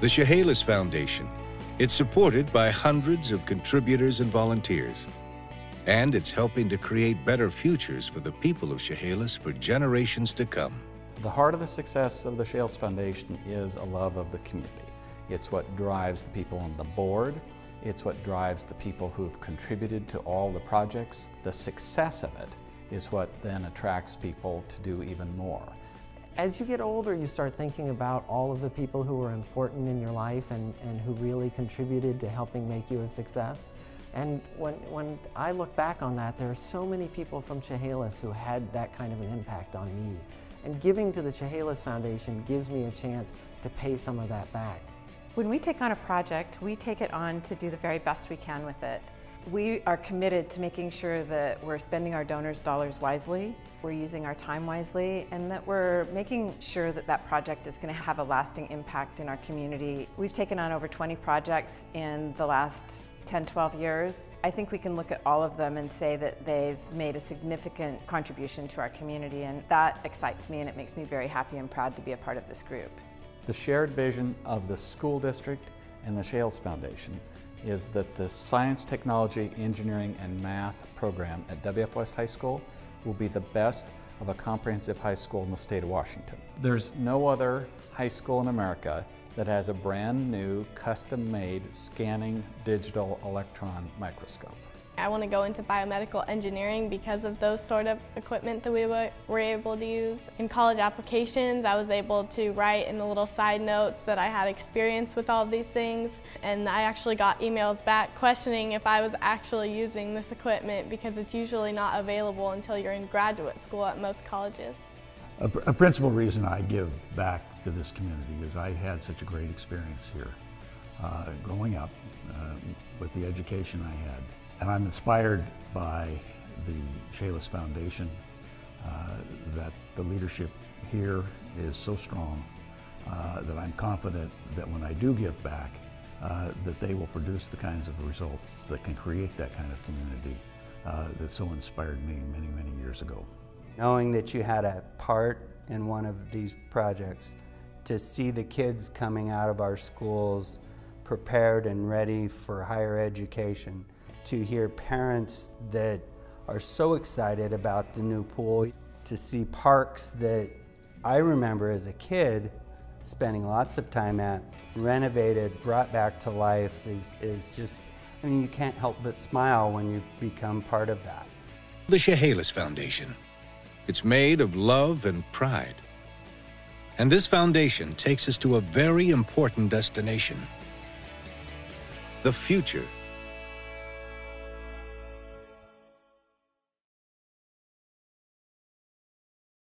the Chehalis Foundation. It's supported by hundreds of contributors and volunteers. And it's helping to create better futures for the people of Chehalis for generations to come. The heart of the success of the Chehalis Foundation is a love of the community. It's what drives the people on the board. It's what drives the people who have contributed to all the projects. The success of it is what then attracts people to do even more. As you get older, you start thinking about all of the people who were important in your life and who really contributed to helping make you a success. And when I look back on that, there are so many people from Chehalis who had that kind of an impact on me. And giving to the Chehalis Foundation gives me a chance to pay some of that back. When we take on a project, we take it on to do the very best we can with it. We are committed to making sure that we're spending our donors' dollars wisely, we're using our time wisely, and that we're making sure that that project is going to have a lasting impact in our community. We've taken on over 20 projects in the last 10-12 years. I think we can look at all of them and say that they've made a significant contribution to our community, and that excites me and it makes me very happy and proud to be a part of this group. The shared vision of the school district and the Chehalis Foundation is that the science, technology, engineering, and math program at WF West High School will be the best of a comprehensive high school in the state of Washington. There's no other high school in America that has a brand new, custom-made, scanning digital electron microscope. I want to go into biomedical engineering because of those sort of equipment that we were able to use. In college applications, I was able to write in the little side notes that I had experience with all these things, and I actually got emails back questioning if I was actually using this equipment because it's usually not available until you're in graduate school at most colleges. A principal reason I give back to this community is I had such a great experience here growing up with the education I had. And I'm inspired by the Chehalis Foundation, that the leadership here is so strong that I'm confident that when I do give back, that they will produce the kinds of results that can create that kind of community that so inspired me many, many years ago. Knowing that you had a part in one of these projects, to see the kids coming out of our schools prepared and ready for higher education, to hear parents that are so excited about the new pool, to see parks that I remember as a kid spending lots of time at, renovated, brought back to life, is just, I mean, you can't help but smile when you become part of that. The Chehalis Foundation. It's made of love and pride. And this foundation takes us to a very important destination: the future